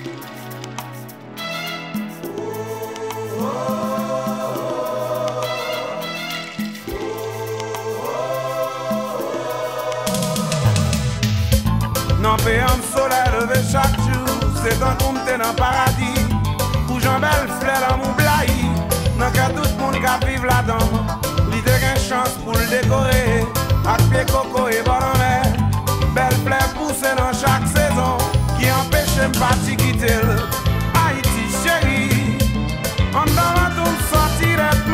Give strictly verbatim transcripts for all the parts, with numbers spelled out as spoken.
Nan pe am soleil levé chaque jour, c'est quand on t'est dans paradis. Où j'en belle fleur dans mon blahi, nan ka tout moun ka vive là-dedans. L'idée qu'un chance pour le décorer, avec pied coco et bon en mer. Belle fleur poussée dans chaque saison, qui empêche un parti quitter. Haïti chérie, en dans la tombe sortie d'être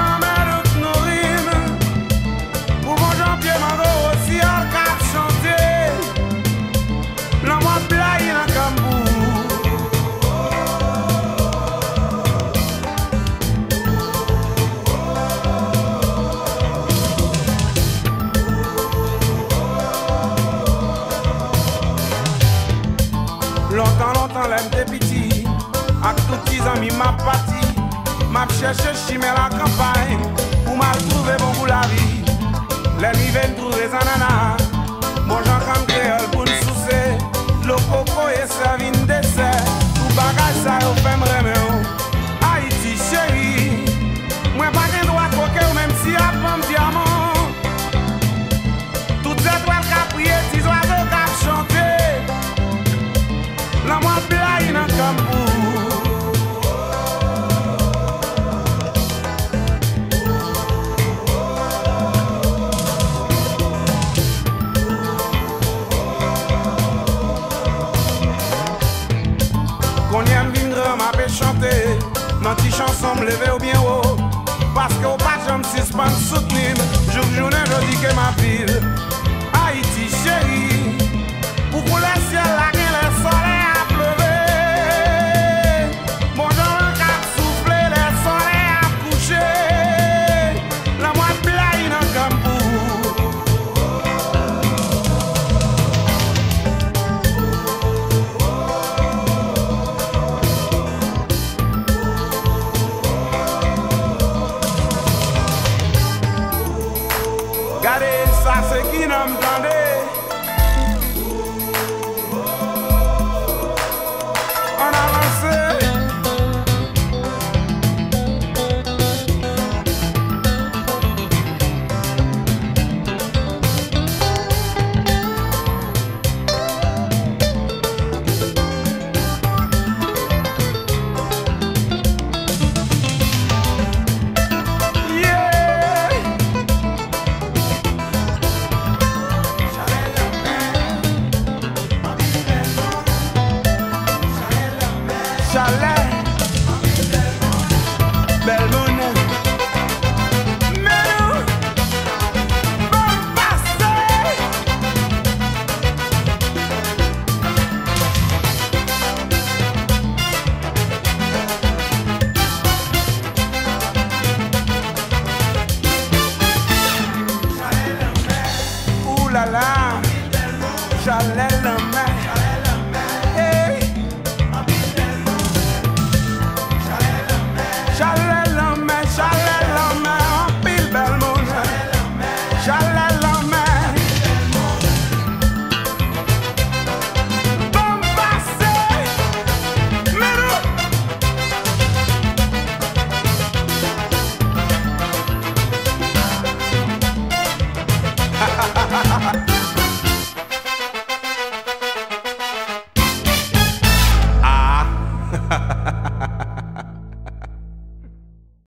longtemps, longtemps, l'aime des petits. Avec tous les amis, m'a parti. M'a cherché chimé la campagne pour m'a trouver bon pour la vie. Les nuits viennent trouver ananas. Mon j'en comme créole pour nous soucier. Le coco est servi de dessert. Tout bagage ça au fait me remet. Haïti chérie, moi pas qu'un droit coquet même si la pomme diamant. Toutes les étoiles qu'a prié, six oiseaux qu'a chanté. La moi blaye nan kambou. Qu'on y aime vindre m'a fait chanter nan ti chanson m'levé ou bien haut, parce que au pas j'aime suspend soutenir. Jour journée je dis que ma ville Haïti chérie, pour qu'on laisse la gueule le soleil. Chalet la mer.